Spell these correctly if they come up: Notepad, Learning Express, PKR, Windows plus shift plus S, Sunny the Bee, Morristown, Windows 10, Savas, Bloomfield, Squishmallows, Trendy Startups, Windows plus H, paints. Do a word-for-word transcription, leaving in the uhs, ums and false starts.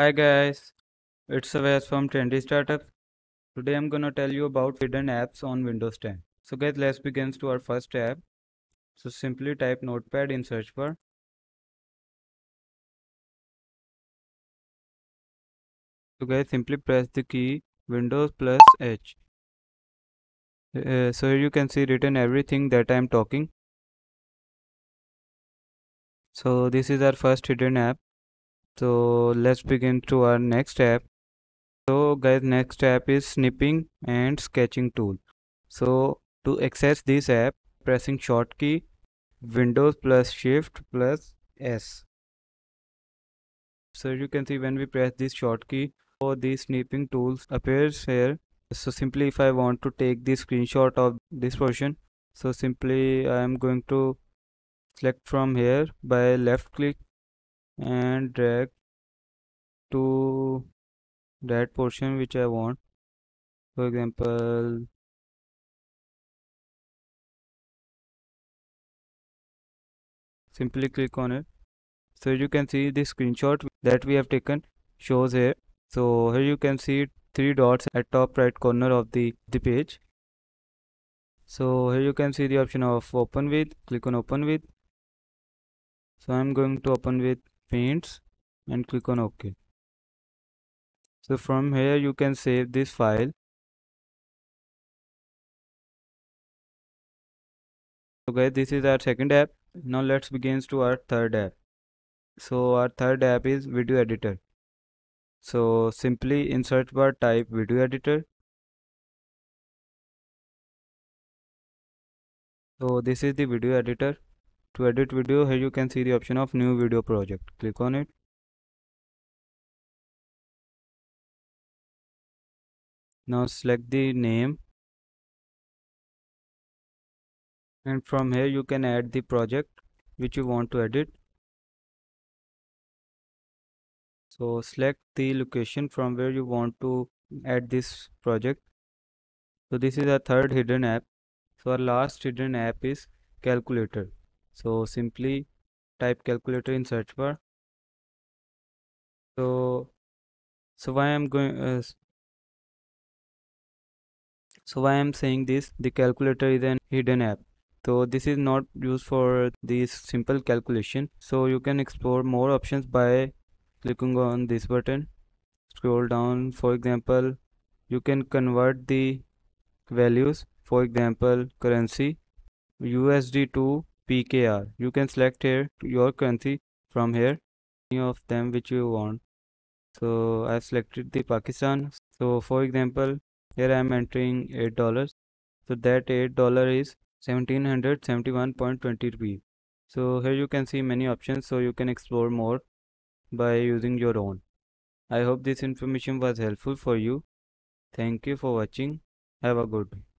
Hi guys, it's Savas from Trendy Startup. Today I'm gonna tell you about hidden apps on Windows ten. So guys, let's begin to our first app. So simply type Notepad in search bar. So guys, simply press the key Windows plus H. Uh, so here you can see written everything that I'm talking. So this is our first hidden app. So let's begin to our next app. So guys, next app is snipping and sketching tool. So to access this app, pressing short key Windows plus shift plus S. So you can see when we press this short key, all these snipping tools appears here. So simply if I want to take the screenshot of this portion, so simply I am going to select from here by left click and drag to that portion which I want. For example, simply click on it. So you can see the screenshot that we have taken shows here. So here you can see three dots at top right corner of the, the page. So here you can see the option of open with. Click on open with. So I'm going to open with paints and click on OK. So from here you can save this file. So guys, this is our second app. Now let's begin to our third app. So our third app is video editor. So simply in search bar type video editor. So this is the video editor. To edit video, here you can see the option of new video project. Click on it. Now select the name. And from here you can add the project which you want to edit. So select the location from where you want to add this project. So this is our third hidden app. So our last hidden app is calculator. So simply type calculator in search bar. So, so why I'm going? Uh, so why I'm saying this? The calculator is an hidden app. So this is not used for this simple calculation. So you can explore more options by clicking on this button. Scroll down. For example, you can convert the values. For example, currency U S D to P K R. You can select here your currency from here, any of them which you want. So I've selected the Pakistan. So for example, here I'm entering eight dollars. So that eight dollars is one thousand seven hundred seventy-one point two zero rupees. So here you can see many options. So you can explore more by using your own. I hope this information was helpful for you. Thank you for watching. Have a good day.